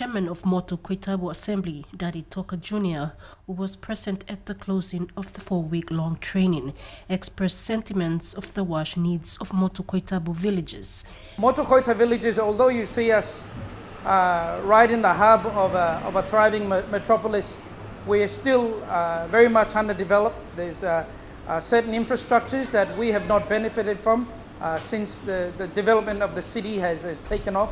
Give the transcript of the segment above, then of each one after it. chairman of Motu-Koita Assembly, Daddy Toka Jr., who was present at the closing of the 4-week-long training, expressed sentiments of the WaSH needs of Motu-Koita villages. Motu-Koita villages, although you see us right in the hub of a thriving metropolis, we are still very much underdeveloped. There's certain infrastructures that we have not benefited from since the development of the city has taken off.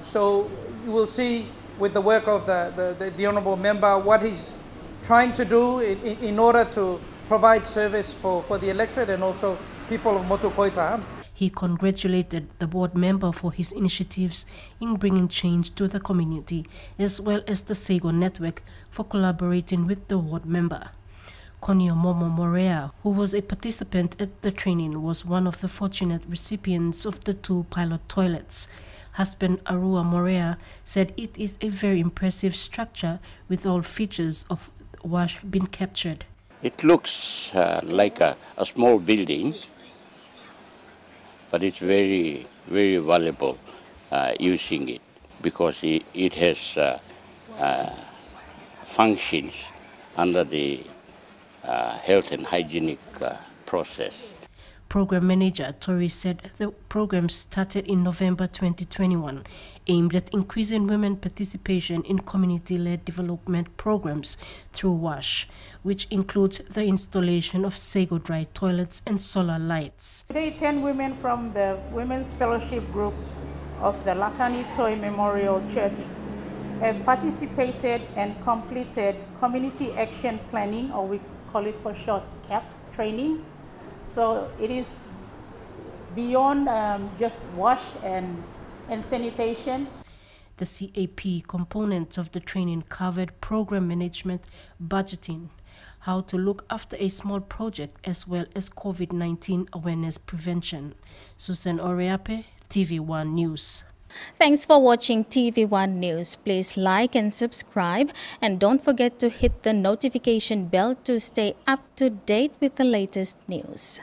So you will see with the work of the Honourable Member what he's trying to do in order to provide service for the electorate and also people of Motu-Koita. He congratulated the board member for his initiatives in bringing change to the community, as well as the Sago Network for collaborating with the ward member. Konio Momo Morea, who was a participant at the training, was one of the fortunate recipients of the 2 pilot toilets. Husband Arua Morea said it is a very impressive structure with all features of WaSH being captured. It looks like a small building, but it's very, very valuable using it because it has functions under the health and hygienic process. Program manager Tori said the program started in November 2021, aimed at increasing women participation in community-led development programs through WaSH, which includes the installation of Sago dry toilets and solar lights. Today, 10 women from the Women's Fellowship Group of the Lakani Toi Memorial Church have participated and completed community action planning, or we call it for short, CAP training. So it is beyond just WaSH and sanitation. The CAP components of the training covered program management, budgeting, how to look after a small project, as well as COVID-19 awareness prevention. Susan Oreape, TV1 News. Thanks for watching TV1 News. Please like and subscribe, and don't forget to hit the notification bell to stay up to date with the latest news.